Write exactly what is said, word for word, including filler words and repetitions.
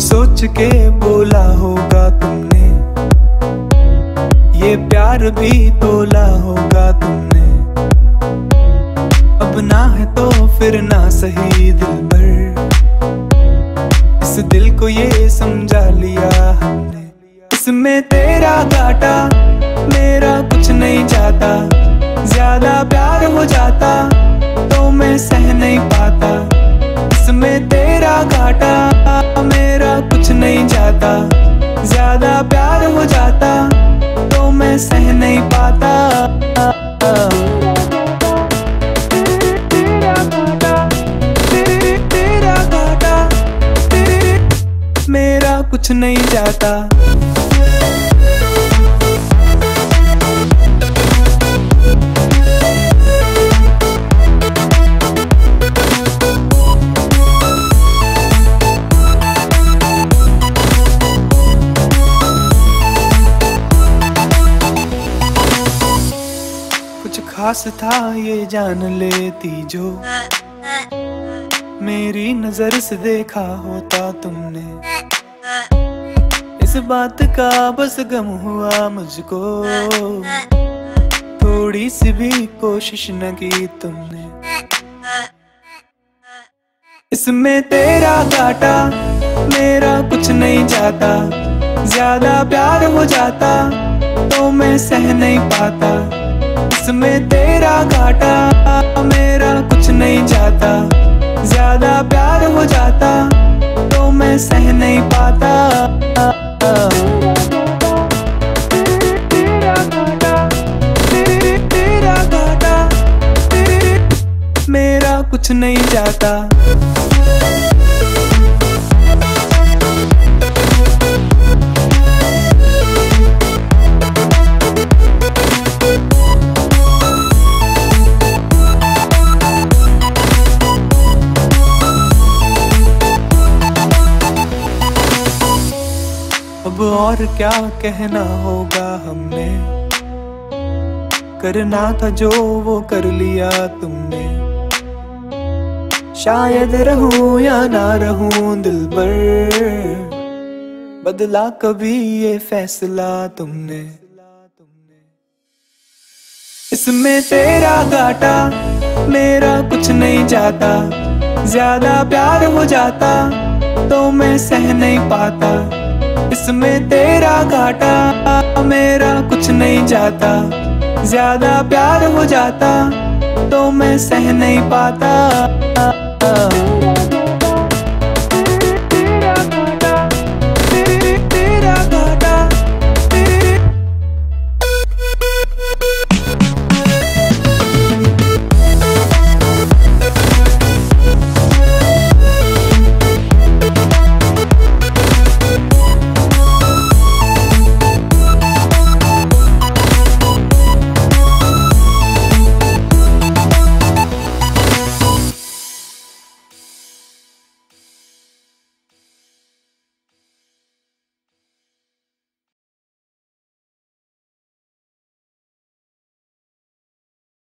सोच के बोला होगा तुमने, ये प्यार भी तोला होगा तुमने। अब ना है तो फिर ना सही दिल भर, इस दिल को ये समझा लिया हमने। इसमें तेरा घाटा, मेरा कुछ नहीं जाता। ज्यादा प्यार हो जाता तो मैं सह नहीं पाता। इसमें तेरा घाटा, मेरा कुछ नहीं जाता। ज्यादा प्यार हो जाता तो मैं सह नहीं पाता। तेरा घाटा, तेरा घाटा, मेरा कुछ नहीं जाता। खास था ये जान लेती जो मेरी नजर से देखा होता तुमने। इस बात का बस गम हुआ मुझको, थोड़ी सी भी कोशिश न की तुमने। इसमें तेरा घाटा, मेरा कुछ नहीं जाता। ज्यादा प्यार हो जाता तो मैं सह नहीं पाता। इसमें तेरा घाटा, मेरा कुछ नहीं जाता। ज्यादा प्यार हो जाता तो मैं सह नहीं पाता। तेरा घाटा, तेरा घाटा, मेरा कुछ नहीं जाता। अब और क्या कहना होगा हमने, करना था जो वो कर लिया तुमने। शायद रहूं या ना रहूं दिलबर, बदला कभी ये फैसला तुमने। इसमें तेरा घाटा, मेरा कुछ नहीं जाता। ज्यादा प्यार हो जाता तो मैं सह नहीं पाता। इसमें तेरा घाटा, मेरा कुछ नहीं जाता। ज्यादा प्यार हो जाता तो मैं सह नहीं पाता।